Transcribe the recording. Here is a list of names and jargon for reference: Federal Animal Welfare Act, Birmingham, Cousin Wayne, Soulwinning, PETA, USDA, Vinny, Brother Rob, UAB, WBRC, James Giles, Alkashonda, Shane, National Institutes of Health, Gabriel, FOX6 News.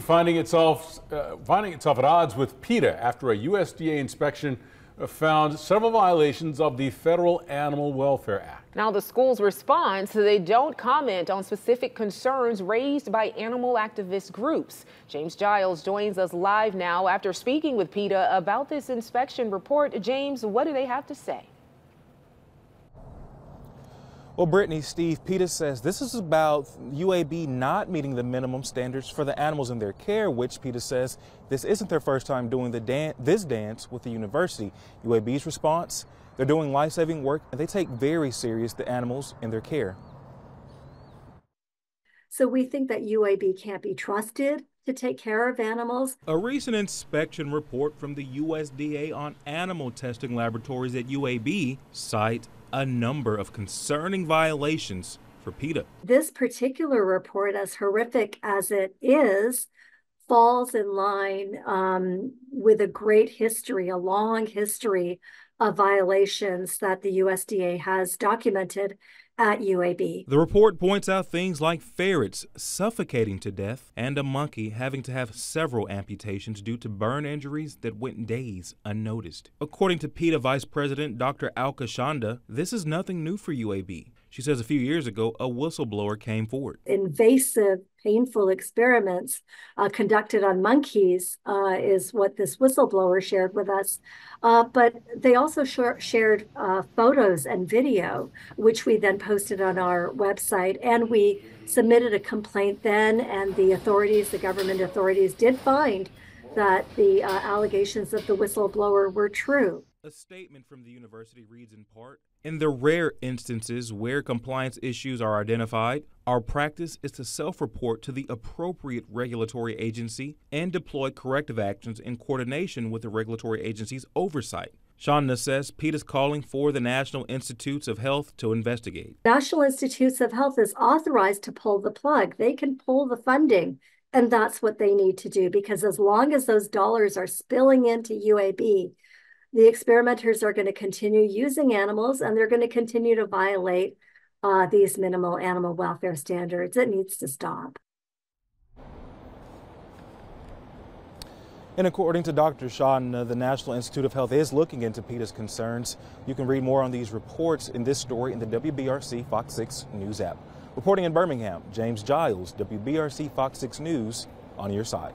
Finding itself at odds with PETA after a USDA inspection found several violations of the Federal Animal Welfare Act. Now, the school's response, they don't comment on specific concerns raised by animal activist groups. James Giles joins us live now after speaking with PETA about this inspection report. James, what do they have to say? Well, Brittany, Steve, PETA says this is about UAB not meeting the minimum standards for the animals in their care, which PETA says this isn't their first time doing this dance with the university. UAB's response, they're doing life-saving work, and they take very serious the animals in their care. So we think that UAB can't be trusted to take care of animals. A recent inspection report from the USDA on animal testing laboratories at UAB cite a number of concerning violations for PETA. This particular report, as horrific as it is, falls in line with a great history, a long history of violations that the USDA has documented at UAB. The report points out things like ferrets suffocating to death and a monkey having to have several amputations due to burn injuries that went days unnoticed. According to PETA Vice President Dr. Alkashonda, this is nothing new for UAB. She says a few years ago, a whistleblower came forward. Invasive, painful experiments conducted on monkeys is what this whistleblower shared with us. But they also shared photos and video, which we then posted on our website. And we submitted a complaint then, and the authorities, the government authorities, did find that the allegations of the whistleblower were true. A statement from the university reads in part, in the rare instances where compliance issues are identified, our practice is to self-report to the appropriate regulatory agency and deploy corrective actions in coordination with the regulatory agency's oversight. Shonda says PETA is calling for the National Institutes of Health to investigate. National Institutes of Health is authorized to pull the plug. They can pull the funding, and that's what they need to do, because as long as those dollars are spilling into UAB, the experimenters are going to continue using animals, and they're going to continue to violate these minimal animal welfare standards. It needs to stop. And according to Dr. Shonda, the National Institute of Health is looking into PETA's concerns. You can read more on these reports in this story in the WBRC Fox 6 News app. Reporting in Birmingham, James Giles, WBRC Fox 6 News, on your side.